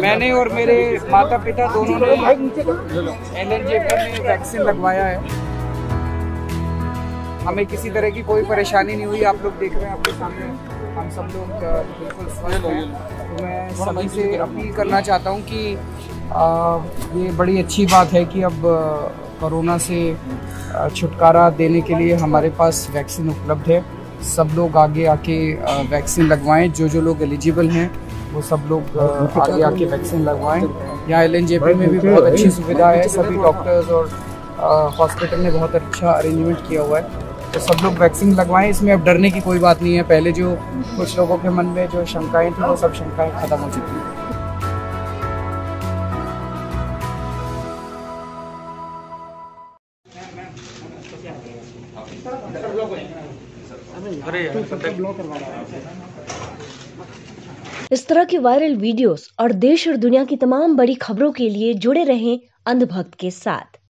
मैंने और मेरे माता पिता दोनों ने एलएनजेपी में वैक्सीन लगवाया है। हमें किसी तरह की कोई परेशानी नहीं हुई। आप लोग देख रहे हैं आपके सामने हम सब लोग बिल्कुल स्वस्थ हैं। मैं सभी से अपील करना चाहता हूं कि ये बड़ी अच्छी बात है कि अब कोरोना से छुटकारा देने के लिए हमारे पास वैक्सीन उपलब्ध है। सब लोग आगे आके वैक्सीन लगवाएं। जो लोग एलिजिबल हैं वो सब लोग आगे आके वैक्सीन लगवाएं। यहाँ एलएनजेपी में भी बहुत अच्छी सुविधा है। सभी डॉक्टर्स और हॉस्पिटल ने बहुत अच्छा अरेंजमेंट किया हुआ है, तो सब लोग वैक्सीन लगवाएं। इसमें अब डरने की कोई बात नहीं है। पहले जो कुछ लोगों के मन में जो शंकाएं थी वो सब शंकाएं खत्म हो चुकी हैं। इस तरह की वायरल वीडियोस और देश और दुनिया की तमाम बड़ी खबरों के लिए जुड़े रहें अंधभक्त के साथ।